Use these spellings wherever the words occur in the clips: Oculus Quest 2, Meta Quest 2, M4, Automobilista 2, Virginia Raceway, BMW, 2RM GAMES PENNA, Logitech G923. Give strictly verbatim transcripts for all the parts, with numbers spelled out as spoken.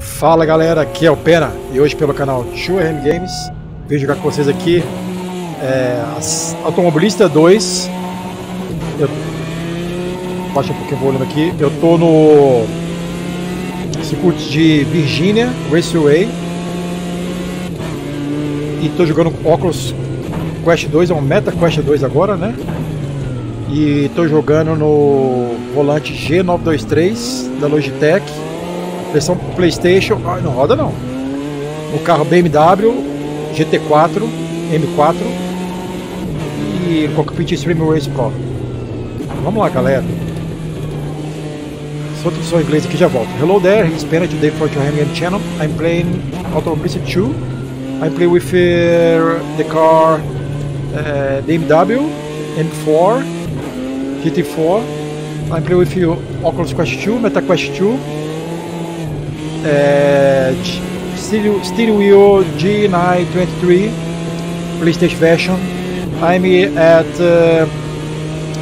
Fala galera, aqui é o Pera e hoje pelo canal dois R M Games vim jogar com vocês aqui é, Automobilista dois. Eu... Baixa um pouquinho o volume aqui. Eu tô no circuito de Virginia Raceway e tô jogando com óculos Quest dois, é um Meta Quest dois agora, né? E tô jogando no volante G nove dois três da Logitech, versão PlayStation. Ah, não roda não. O carro B M W G T quatro, M quatro e o cockpit Stream Race Pro. Vamos lá, galera. Só tradução em inglês aqui, já volto. Hello there, it's Pena today for your Hamilton channel. I'm playing Automobilista two. I play with uh, the car uh, B M W M four, G T four. I play with you Oculus Quest two, Meta Quest two, uh, Steel, Steel Wheel G nine twenty-three, PlayStation version. I'm at uh,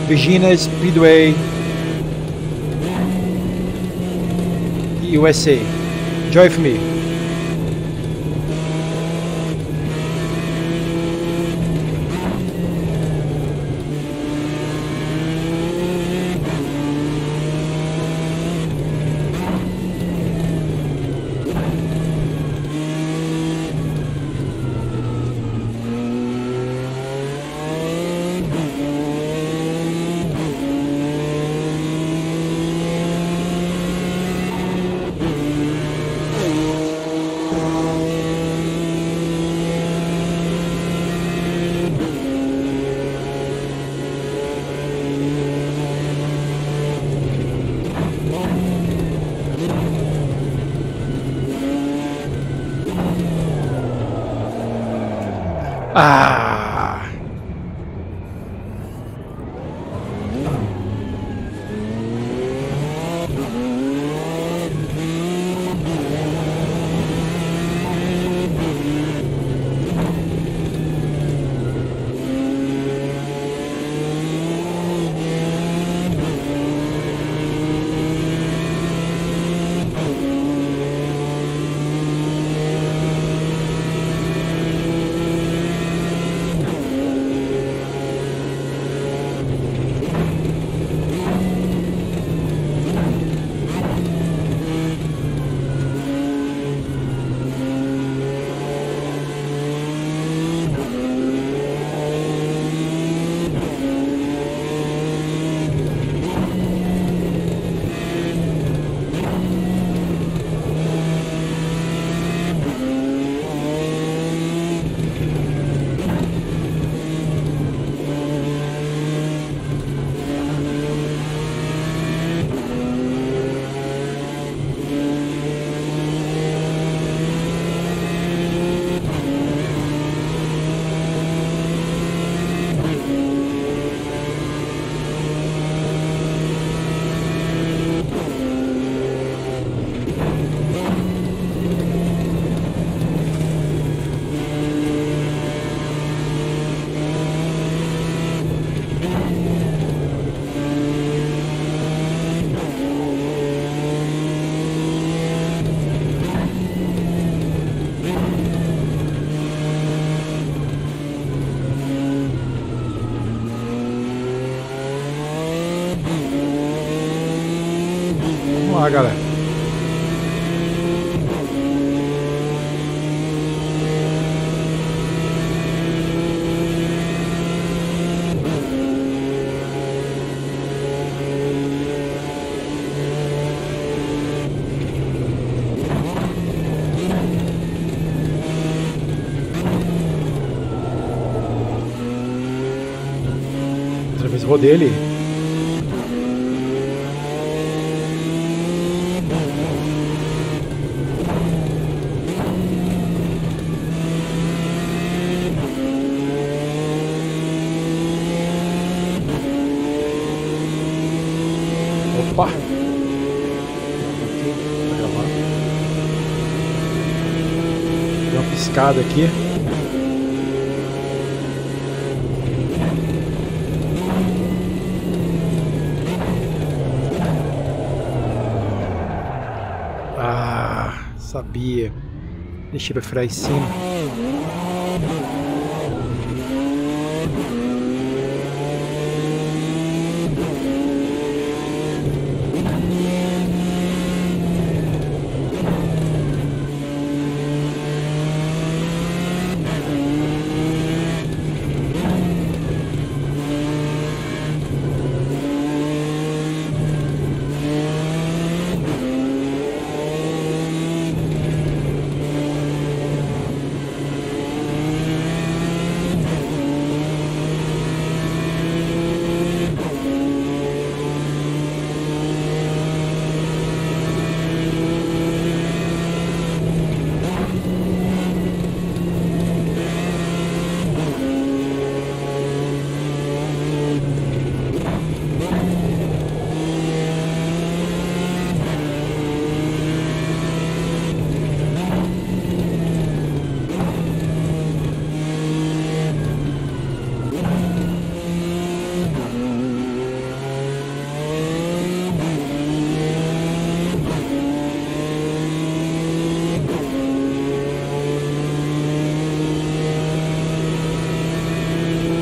Virginia Speedway, U S A. Join me. Ah. Ah, galera. Outra vez rodei ele. Opa! Deu uma piscada aqui. Ah! Sabia. Deixei para frear em cima.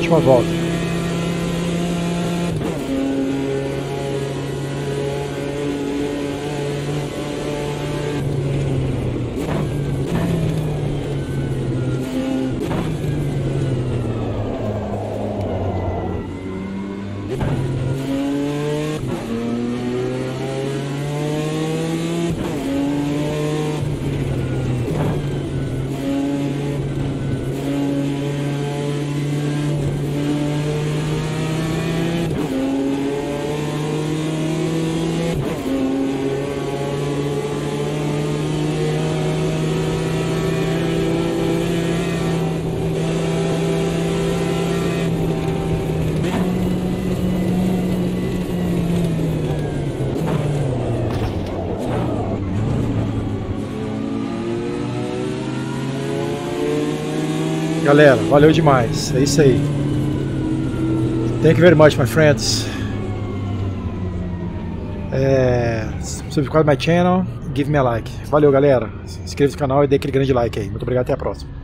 Última volta. Galera, valeu demais, é isso aí. Thank you very much, my friends. É... Subscribe my channel, give me a like. Valeu, galera. Inscreva-se no canal e dê aquele grande like aí. Muito obrigado, até a próxima.